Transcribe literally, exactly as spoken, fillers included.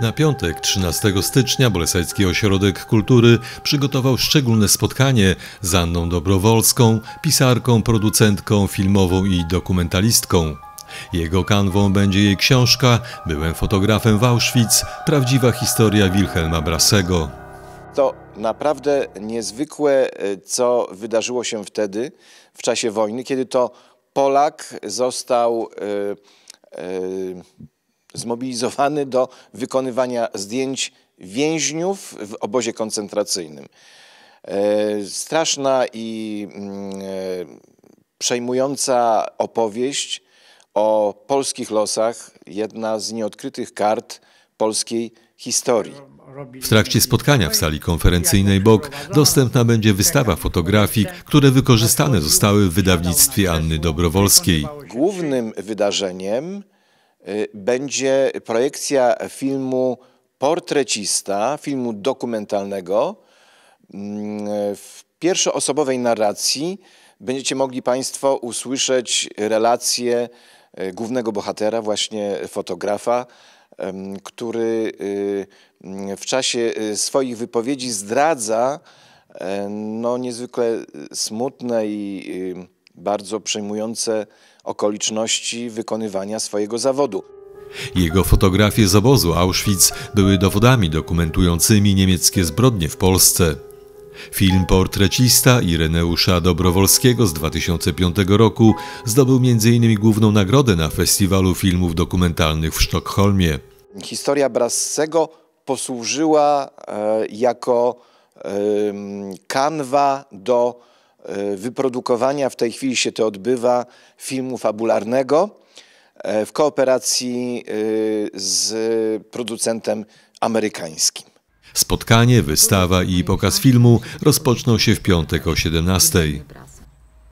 Na piątek, trzynastego stycznia, Bolesławiecki Ośrodek Kultury przygotował szczególne spotkanie z Anną Dobrowolską, pisarką, producentką filmową i dokumentalistką. Jego kanwą będzie jej książka „Byłem fotografem w Auschwitz. Prawdziwa historia Wilhelma Brassego”. To naprawdę niezwykłe, co wydarzyło się wtedy, w czasie wojny, kiedy to Polak został yy, yy, zmobilizowany do wykonywania zdjęć więźniów w obozie koncentracyjnym. Yy, straszna i yy, przejmująca opowieść o polskich losach, jedna z nieodkrytych kart polskiej historii. W trakcie spotkania w sali konferencyjnej B O K dostępna będzie wystawa fotografii, które wykorzystane zostały w wydawnictwie Anny Dobrowolskiej. Głównym wydarzeniem będzie projekcja filmu Portrecista, filmu dokumentalnego. W pierwszoosobowej narracji będziecie mogli Państwo usłyszeć relacje głównego bohatera, właśnie fotografa, który w czasie swoich wypowiedzi zdradza no, niezwykle smutne i bardzo przejmujące okoliczności wykonywania swojego zawodu. Jego fotografie z obozu Auschwitz były dowodami dokumentującymi niemieckie zbrodnie w Polsce. Film Portrecista Ireneusza Dobrowolskiego z dwa tysiące piątego roku zdobył między innymi główną nagrodę na Festiwalu Filmów Dokumentalnych w Sztokholmie. Historia Brassego posłużyła e, jako e, kanwa do e, wyprodukowania, w tej chwili się to odbywa, filmu fabularnego e, w kooperacji e, z producentem amerykańskim. Spotkanie, wystawa i pokaz filmu rozpoczną się w piątek o siedemnastej.